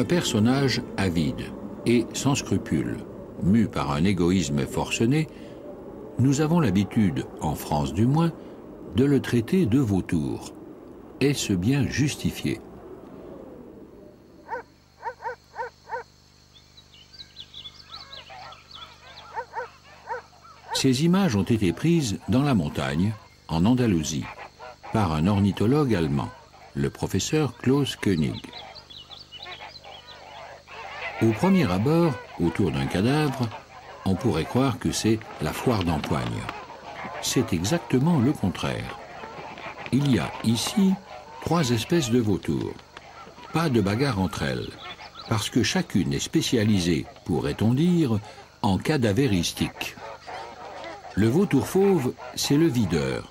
Un personnage avide et sans scrupules, mu par un égoïsme forcené, nous avons l'habitude, en France du moins, de le traiter de vautour. Est-ce bien justifié ? Ces images ont été prises dans la montagne, en Andalousie, par un ornithologue allemand, le professeur Klaus König. Au premier abord, autour d'un cadavre, on pourrait croire que c'est la foire d'empoigne. C'est exactement le contraire. Il y a ici trois espèces de vautours. Pas de bagarre entre elles, parce que chacune est spécialisée, pourrait-on dire, en cadavéristique. Le vautour fauve, c'est le videur,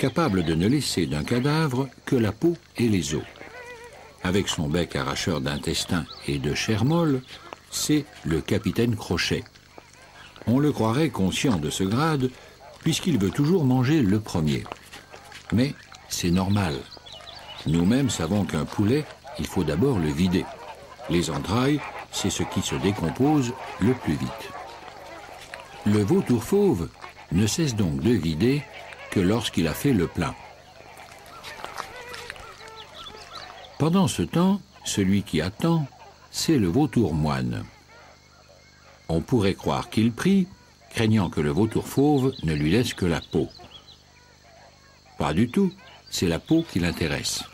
capable de ne laisser d'un cadavre que la peau et les os. Avec son bec arracheur d'intestins et de chair molle, c'est le capitaine Crochet. On le croirait conscient de ce grade, puisqu'il veut toujours manger le premier. Mais c'est normal. Nous-mêmes savons qu'un poulet, il faut d'abord le vider. Les entrailles, c'est ce qui se décompose le plus vite. Le vautour fauve ne cesse donc de vider que lorsqu'il a fait le plein. Pendant ce temps, celui qui attend, c'est le vautour moine. On pourrait croire qu'il prie, craignant que le vautour fauve ne lui laisse que la peau. Pas du tout, c'est la peau qui l'intéresse.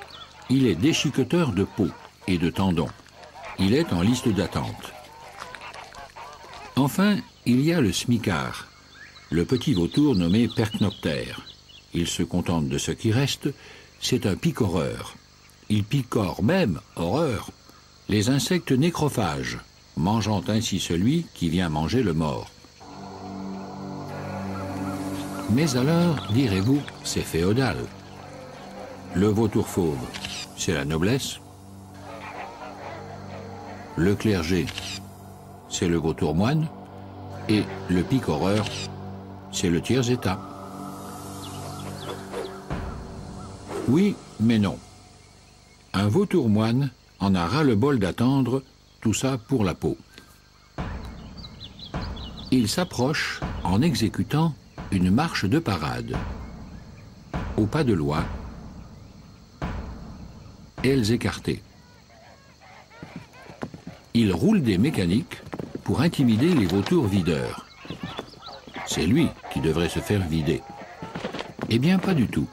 Il est déchiqueteur de peau et de tendons. Il est en liste d'attente. Enfin, il y a le smicard, le petit vautour nommé Percnoptère. Il se contente de ce qui reste, c'est un picoreur. Il picore même, horreur, les insectes nécrophages, mangeant ainsi celui qui vient manger le mort. Mais alors, direz-vous, c'est féodal. Le vautour fauve, c'est la noblesse. Le clergé, c'est le vautour moine. Et le picoreur, c'est le tiers-état. Oui, mais non. Un vautour moine en a ras-le-bol d'attendre, tout ça pour la peau. Il s'approche en exécutant une marche de parade. Au pas de loi, ailes écartées. Il roule des mécaniques pour intimider les vautours videurs. C'est lui qui devrait se faire vider. Eh bien, pas du tout.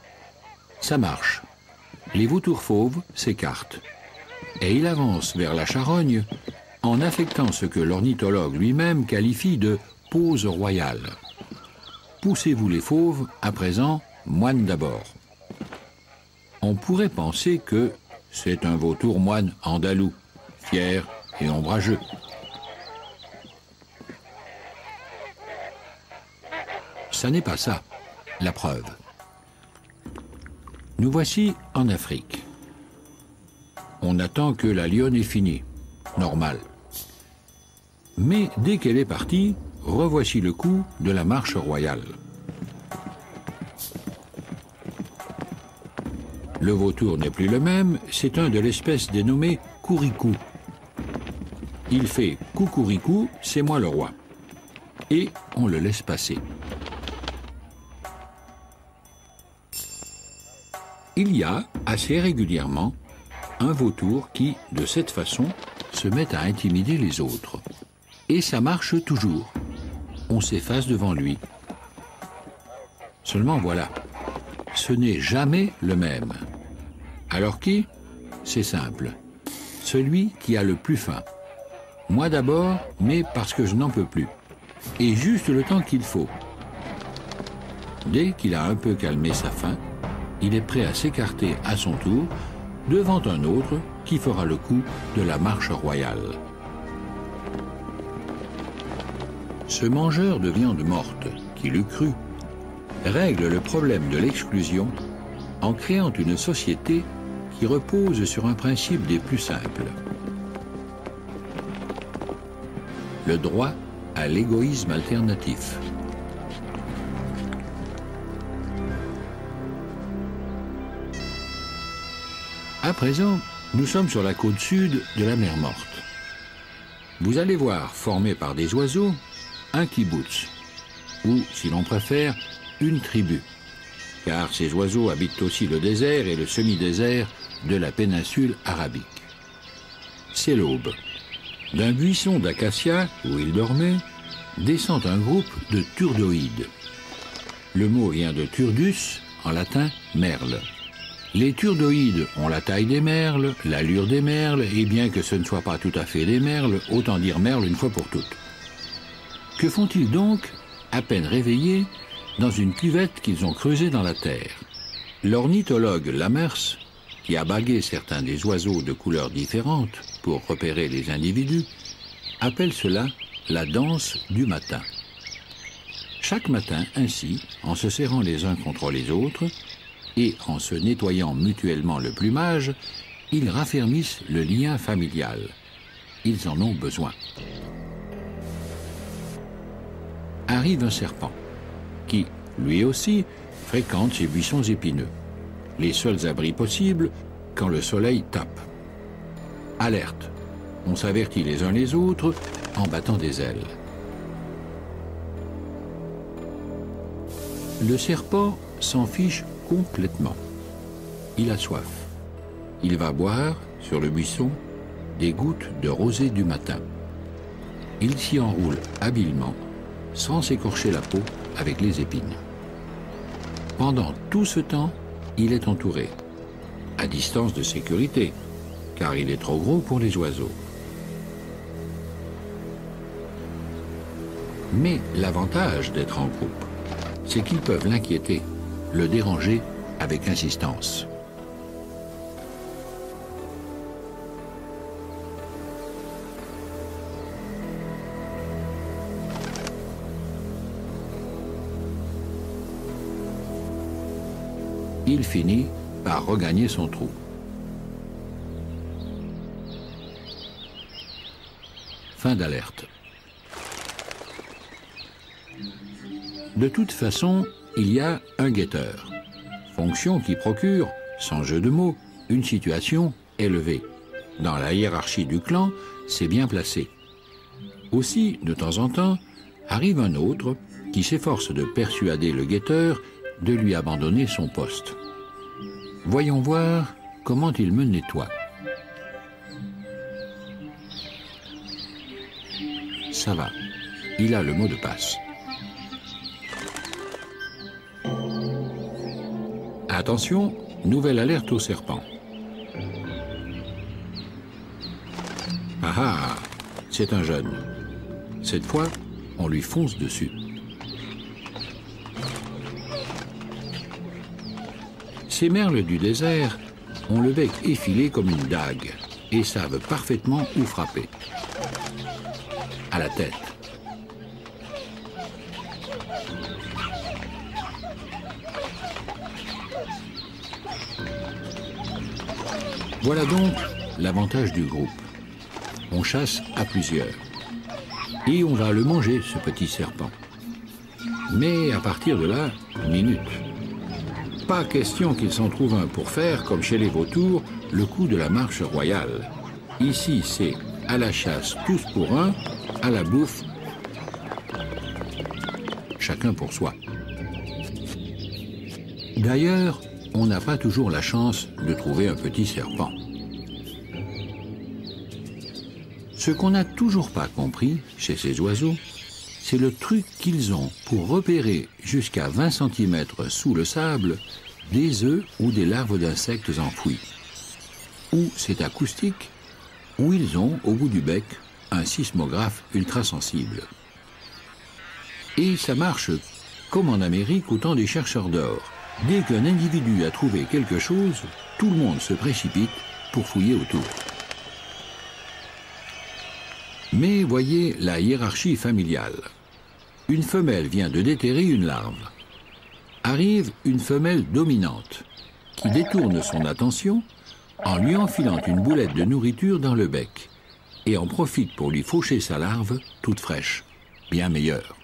Ça marche. Les vautours fauves s'écartent. Et il avance vers la charogne en affectant ce que l'ornithologue lui-même qualifie de pose royale. Poussez-vous les fauves, à présent, moines d'abord. On pourrait penser que c'est un vautour moine andalou, fier et ombrageux. Ça n'est pas ça, la preuve. Nous voici en Afrique. On attend que la lionne ait fini, normal. Mais dès qu'elle est partie, revoici le coup de la marche royale. Le vautour n'est plus le même, c'est un de l'espèce dénommée couricou. Il fait coucouricou, c'est moi le roi. Et on le laisse passer. Il y a, assez régulièrement, un vautour qui, de cette façon, se met à intimider les autres. Et ça marche toujours. On s'efface devant lui. Seulement voilà, ce n'est jamais le même. Alors qui? C'est simple. Celui qui a le plus faim. Moi d'abord, mais parce que je n'en peux plus. Et juste le temps qu'il faut. Dès qu'il a un peu calmé sa faim, il est prêt à s'écarter à son tour devant un autre qui fera le coup de la marche royale. Ce mangeur de viande morte, qui l'eût cru, règle le problème de l'exclusion en créant une société qui repose sur un principe des plus simples. Le droit à l'égoïsme alternatif. À présent, Nous sommes sur la côte sud de la mer Morte. Vous allez voir, formé par des oiseaux, un kibbutz, ou, si l'on préfère, une tribu, car ces oiseaux habitent aussi le désert et le semi-désert de la péninsule arabique. C'est l'aube. D'un buisson d'acacia, où ils dormaient, descend un groupe de turdoïdes. Le mot vient de turdus, en latin merle. Les turdoïdes ont la taille des merles, l'allure des merles, et bien que ce ne soit pas tout à fait des merles, autant dire merle une fois pour toutes. Que font-ils donc, à peine réveillés, dans une cuvette qu'ils ont creusée dans la terre? L'ornithologue Lammers, qui a bagué certains des oiseaux de couleurs différentes pour repérer les individus, appelle cela la danse du matin. Chaque matin, ainsi, en se serrant les uns contre les autres, et en se nettoyant mutuellement le plumage, ils raffermissent le lien familial. Ils en ont besoin. Arrive un serpent, qui, lui aussi, fréquente ces buissons épineux. Les seuls abris possibles quand le soleil tape. Alerte, on s'avertit les uns les autres en battant des ailes. Le serpent s'en fiche complètement. Il a soif. Il va boire, sur le buisson, des gouttes de rosée du matin. Il s'y enroule habilement, sans s'écorcher la peau avec les épines. Pendant tout ce temps, il est entouré, à distance de sécurité, car il est trop gros pour les oiseaux. Mais l'avantage d'être en groupe, c'est qu'ils peuvent l'inquiéter, le déranger avec insistance. Il finit par regagner son trou. Fin d'alerte. De toute façon, il y a un guetteur, fonction qui procure, sans jeu de mots, une situation élevée. Dans la hiérarchie du clan, c'est bien placé. Aussi, de temps en temps, arrive un autre qui s'efforce de persuader le guetteur de lui abandonner son poste. Voyons voir comment il me nettoie. Ça va, il a le mot de passe. Attention, nouvelle alerte au serpent. Ah ah, c'est un jeune. Cette fois, on lui fonce dessus. Ces merles du désert ont le bec effilé comme une dague et savent parfaitement où frapper. À la tête. Voilà donc l'avantage du groupe. On chasse à plusieurs. Et on va le manger, ce petit serpent. Mais à partir de là, minute. Pas question qu'il s'en trouve un pour faire, comme chez les vautours, le coup de la marche royale. Ici, c'est à la chasse tous pour un, à la bouffe, chacun pour soi. D'ailleurs, on n'a pas toujours la chance de trouver un petit serpent. Ce qu'on n'a toujours pas compris chez ces oiseaux, c'est le truc qu'ils ont pour repérer jusqu'à 20 cm sous le sable des œufs ou des larves d'insectes enfouis. Ou c'est acoustique, ou ils ont au bout du bec un sismographe ultra sensible. Et ça marche comme en Amérique au temps des chercheurs d'or. Dès qu'un individu a trouvé quelque chose, tout le monde se précipite pour fouiller autour. Mais voyez la hiérarchie familiale. Une femelle vient de déterrer une larve. Arrive une femelle dominante, qui détourne son attention en lui enfilant une boulette de nourriture dans le bec et en profite pour lui faucher sa larve toute fraîche, bien meilleure.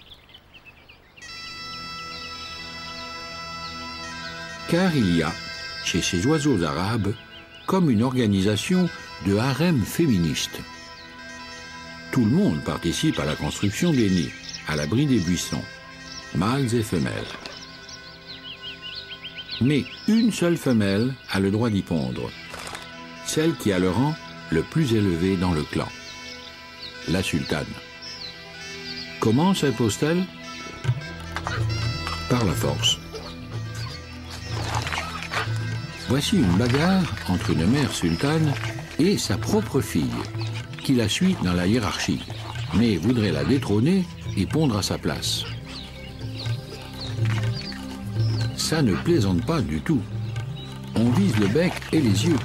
Car il y a, chez ces oiseaux arabes, comme une organisation de harem féministe. Tout le monde participe à la construction des nids, à l'abri des buissons, mâles et femelles. Mais une seule femelle a le droit d'y pondre, celle qui a le rang le plus élevé dans le clan, la sultane. Comment s'impose-t-elle? Par la force. Voici une bagarre entre une mère sultane et sa propre fille, qui la suit dans la hiérarchie, mais voudrait la détrôner et pondre à sa place. Ça ne plaisante pas du tout. On vise le bec et les yeux.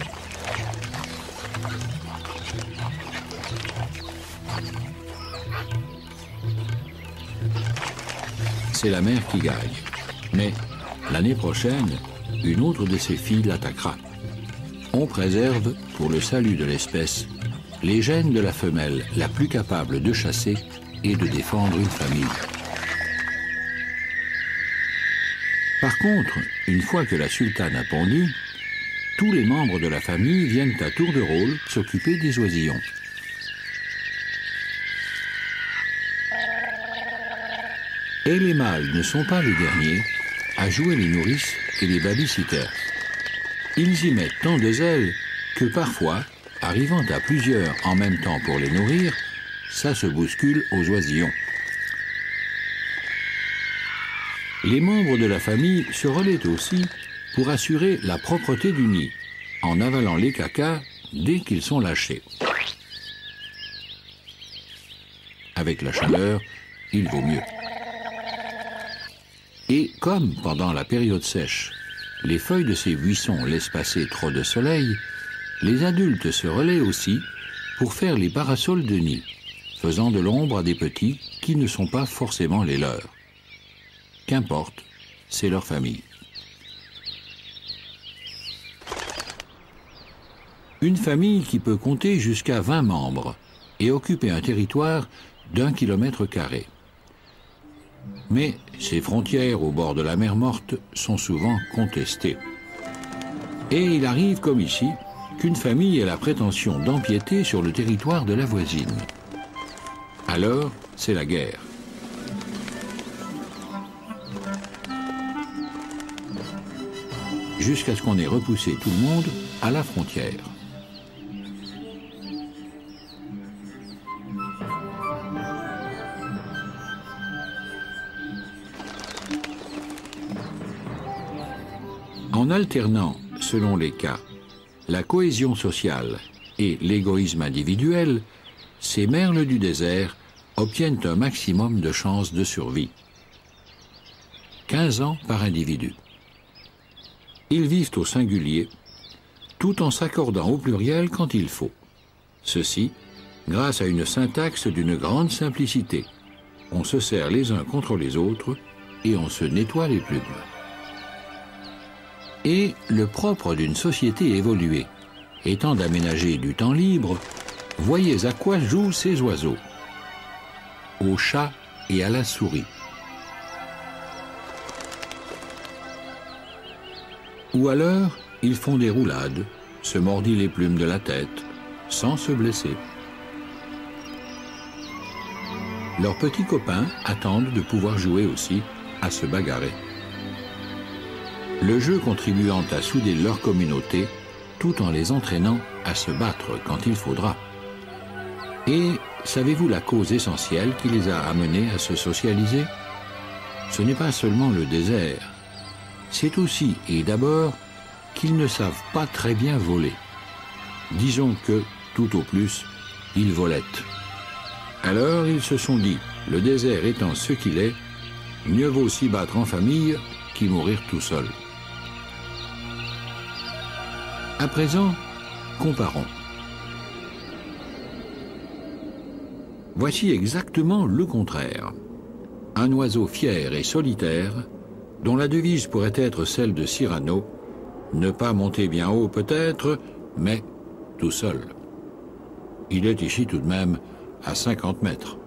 C'est la mère qui gagne. Mais l'année prochaine, une autre de ses filles l'attaquera. On préserve, pour le salut de l'espèce, les gènes de la femelle la plus capable de chasser et de défendre une famille. Par contre, une fois que la sultane a pondu, tous les membres de la famille viennent à tour de rôle s'occuper des oisillons. Et les mâles ne sont pas les derniers à jouer les nourrices et les babysitters. Ils y mettent tant de zèle que parfois, arrivant à plusieurs en même temps pour les nourrir, ça se bouscule aux oisillons. Les membres de la famille se relaient aussi pour assurer la propreté du nid, en avalant les cacas dès qu'ils sont lâchés. Avec la chaleur, il vaut mieux. Et comme pendant la période sèche, les feuilles de ces buissons laissent passer trop de soleil, les adultes se relaient aussi pour faire les parasols de nid, faisant de l'ombre à des petits qui ne sont pas forcément les leurs. Qu'importe, c'est leur famille. Une famille qui peut compter jusqu'à 20 membres et occuper un territoire d'1 km². Mais ces frontières au bord de la mer Morte sont souvent contestées. Et il arrive, comme ici, qu'une famille ait la prétention d'empiéter sur le territoire de la voisine. Alors, c'est la guerre. Jusqu'à ce qu'on ait repoussé tout le monde à la frontière. En alternant, selon les cas, la cohésion sociale et l'égoïsme individuel, ces merles du désert obtiennent un maximum de chances de survie. 15 ans par individu. Ils vivent au singulier, tout en s'accordant au pluriel quand il faut. Ceci, grâce à une syntaxe d'une grande simplicité. On se serre les uns contre les autres et on se nettoie les plumes. Et le propre d'une société évoluée, étant d'aménager du temps libre, voyez à quoi jouent ces oiseaux. Au chat et à la souris. Ou alors, ils font des roulades, se mordent les plumes de la tête, sans se blesser. Leurs petits copains attendent de pouvoir jouer aussi à se bagarrer. Le jeu contribuant à souder leur communauté, tout en les entraînant à se battre quand il faudra. Et savez-vous la cause essentielle qui les a amenés à se socialiser? Ce n'est pas seulement le désert. C'est aussi, et d'abord, qu'ils ne savent pas très bien voler. Disons que, tout au plus, ils volettent. Alors ils se sont dit, le désert étant ce qu'il est, mieux vaut s'y battre en famille qu'y mourir tout seul. À présent, comparons. Voici exactement le contraire. Un oiseau fier et solitaire, dont la devise pourrait être celle de Cyrano, ne pas monter bien haut peut-être, mais tout seul. Il est ici tout de même à 50 mètres.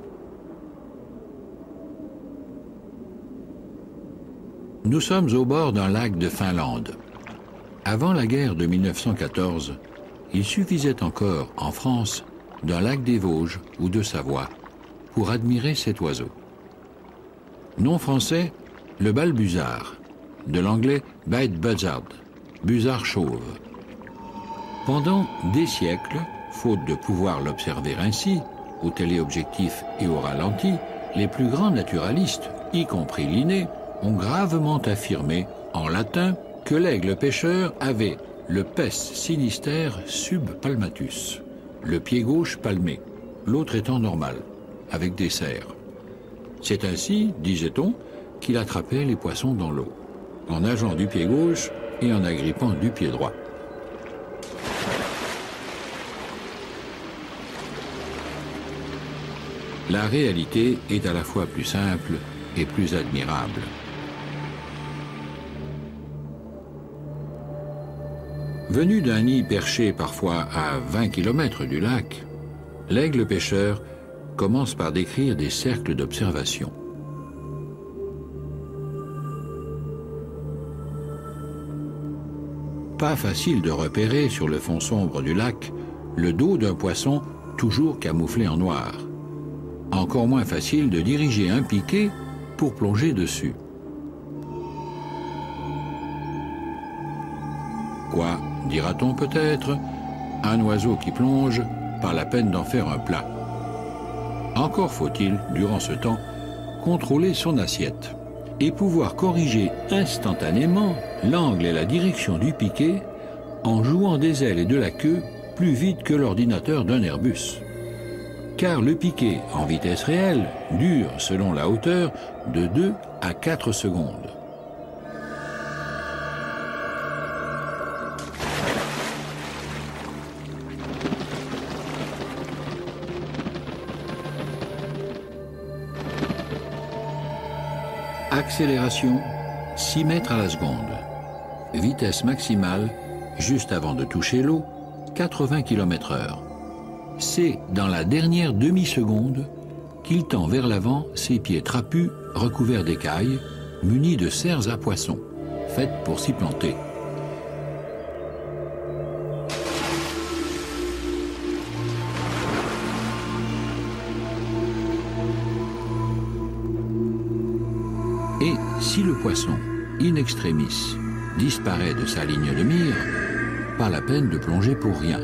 Nous sommes au bord d'un lac de Finlande. Avant la guerre de 1914, il suffisait encore, en France, d'un lac des Vosges ou de Savoie pour admirer cet oiseau. Nom français, le balbuzard, de l'anglais balbuzard, buzard chauve. Pendant des siècles, faute de pouvoir l'observer ainsi, au téléobjectif et au ralenti, les plus grands naturalistes, y compris Linné, ont gravement affirmé, en latin, que l'aigle pêcheur avait le pes sinister subpalmatus, le pied gauche palmé, l'autre étant normal, avec des serres. C'est ainsi, disait-on, qu'il attrapait les poissons dans l'eau, en nageant du pied gauche et en agrippant du pied droit. La réalité est à la fois plus simple et plus admirable. Venu d'un nid perché parfois à 20 km du lac, l'aigle pêcheur commence par décrire des cercles d'observation. Pas facile de repérer sur le fond sombre du lac le dos d'un poisson toujours camouflé en noir. Encore moins facile de diriger un piquet pour plonger dessus. Quoi, dira-t-on peut-être, un oiseau qui plonge, pas la peine d'en faire un plat. Encore faut-il, durant ce temps, contrôler son assiette et pouvoir corriger instantanément l'angle et la direction du piquet en jouant des ailes et de la queue plus vite que l'ordinateur d'un Airbus. Car le piquet en vitesse réelle dure, selon la hauteur, de 2 à 4 secondes. Accélération, 6 mètres à la seconde. Vitesse maximale, juste avant de toucher l'eau, 80 km/h. C'est dans la dernière demi-seconde qu'il tend vers l'avant ses pieds trapus recouverts d'écailles, munis de serres à poissons, faites pour s'y planter. Et si le poisson, in extremis, disparaît de sa ligne de mire, pas la peine de plonger pour rien.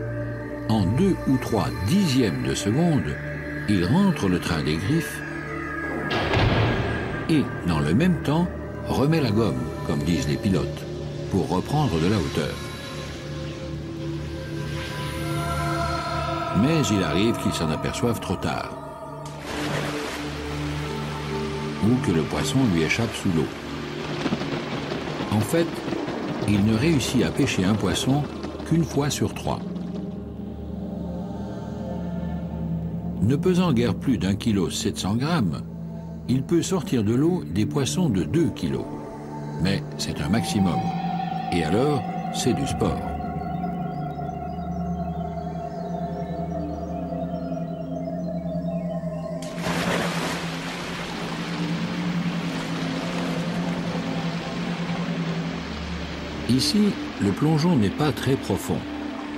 En 2 ou 3 dixièmes de seconde, il rentre le train des griffes et, dans le même temps, remet la gomme, comme disent les pilotes, pour reprendre de la hauteur. Mais il arrive qu'ils s'en aperçoivent trop tard, ou que le poisson lui échappe sous l'eau. En fait, il ne réussit à pêcher un poisson qu'une fois sur 3. Ne pesant guère plus d'1,7 kg, il peut sortir de l'eau des poissons de 2 kg. Mais c'est un maximum. Et alors, c'est du sport. Ici, le plongeon n'est pas très profond,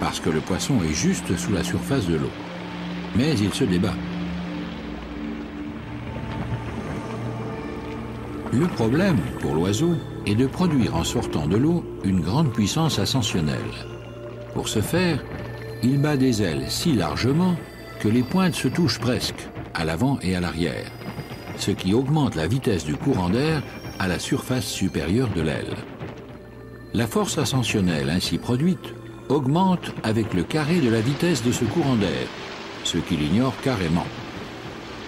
parce que le poisson est juste sous la surface de l'eau. Mais il se débat. Le problème, pour l'oiseau, est de produire en sortant de l'eau une grande puissance ascensionnelle. Pour ce faire, il bat des ailes si largement que les pointes se touchent presque, à l'avant et à l'arrière, ce qui augmente la vitesse du courant d'air à la surface supérieure de l'aile. La force ascensionnelle ainsi produite augmente avec le carré de la vitesse de ce courant d'air, ce qu'il ignore carrément.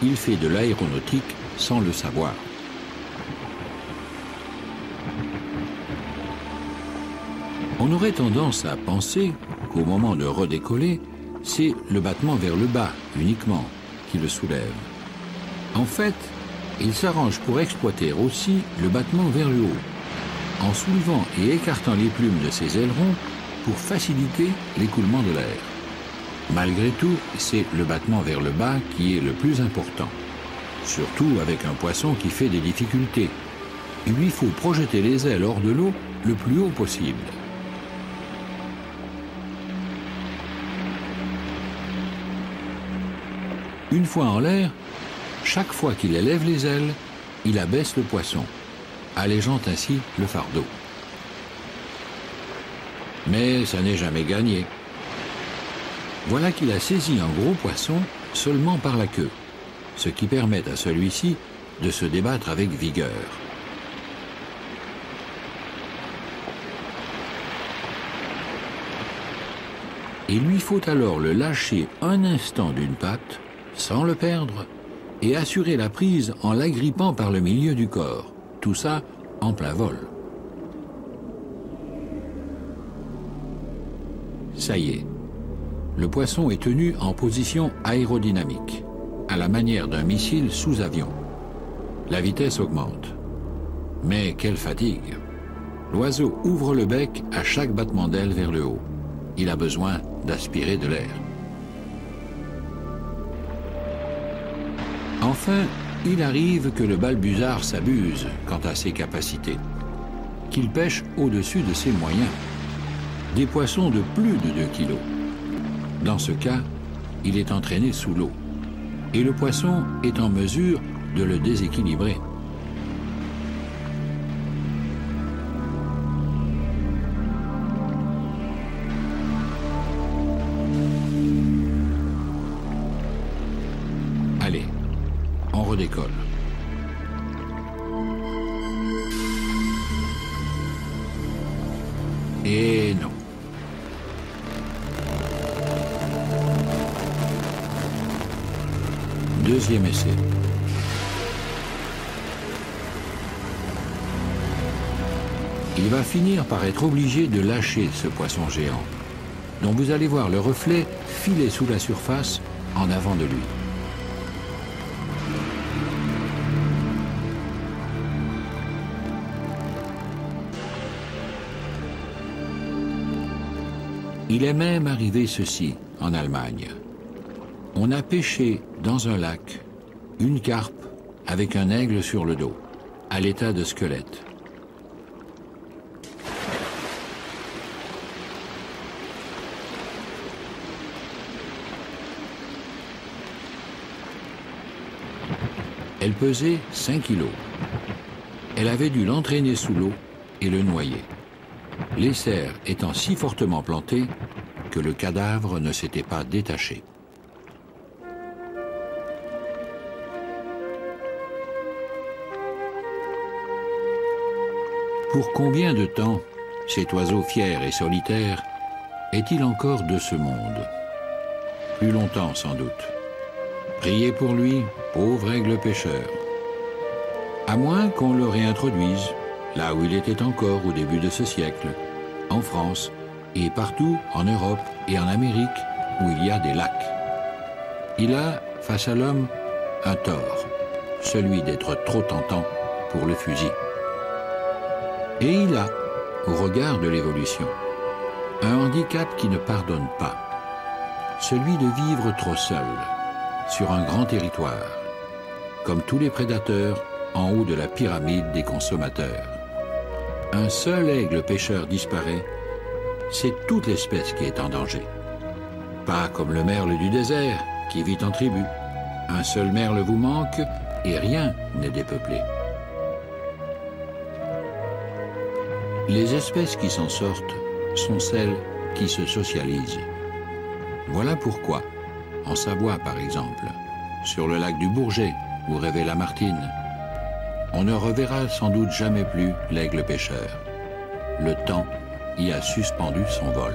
Il fait de l'aéronautique sans le savoir. On aurait tendance à penser qu'au moment de redécoller, c'est le battement vers le bas uniquement qui le soulève. En fait, il s'arrange pour exploiter aussi le battement vers le haut, en soulevant et écartant les plumes de ses ailerons pour faciliter l'écoulement de l'air. Malgré tout, c'est le battement vers le bas qui est le plus important, surtout avec un poisson qui fait des difficultés. Il lui faut projeter les ailes hors de l'eau le plus haut possible. Une fois en l'air, chaque fois qu'il élève les ailes, il abaisse le poisson, allégeant ainsi le fardeau. Mais ça n'est jamais gagné. Voilà qu'il a saisi un gros poisson seulement par la queue, ce qui permet à celui-ci de se débattre avec vigueur. Il lui faut alors le lâcher un instant d'une patte, sans le perdre, et assurer la prise en l'agrippant par le milieu du corps, tout ça en plein vol. Ça y est, le poisson est tenu en position aérodynamique, à la manière d'un missile sous avion. La vitesse augmente. Mais quelle fatigue! L'oiseau ouvre le bec à chaque battement d'aile vers le haut. Il a besoin d'aspirer de l'air. Enfin, il arrive que le balbuzard s'abuse quant à ses capacités, qu'il pêche au-dessus de ses moyens, des poissons de plus de 2 kilos. Dans ce cas, il est entraîné sous l'eau, et le poisson est en mesure de le déséquilibrer. Allez, on redécolle. Et non. Deuxième essai. Il va finir par être obligé de lâcher ce poisson géant, dont vous allez voir le reflet filer sous la surface en avant de lui. Il est même arrivé ceci en Allemagne. On a pêché dans un lac une carpe avec un aigle sur le dos, à l'état de squelette. Elle pesait 5 kilos. Elle avait dû l'entraîner sous l'eau et le noyer, les serres étant si fortement plantées que le cadavre ne s'était pas détaché. Pour combien de temps cet oiseau fier et solitaire est-il encore de ce monde? Plus longtemps sans doute. Priez pour lui, pauvre aigle pêcheur. À moins qu'on le réintroduise, là où il était encore au début de ce siècle, en France et partout en Europe et en Amérique où il y a des lacs. Il a, face à l'homme, un tort, celui d'être trop tentant pour le fusil. Et il a, au regard de l'évolution, un handicap qui ne pardonne pas, celui de vivre trop seul, sur un grand territoire, comme tous les prédateurs en haut de la pyramide des consommateurs. Un seul aigle pêcheur disparaît, c'est toute l'espèce qui est en danger. Pas comme le merle du désert qui vit en tribu. Un seul merle vous manque et rien n'est dépeuplé. Les espèces qui s'en sortent sont celles qui se socialisent. Voilà pourquoi en Savoie, par exemple, sur le lac du Bourget, où rêvait Lamartine, on ne reverra sans doute jamais plus l'aigle pêcheur. Le temps y a suspendu son vol.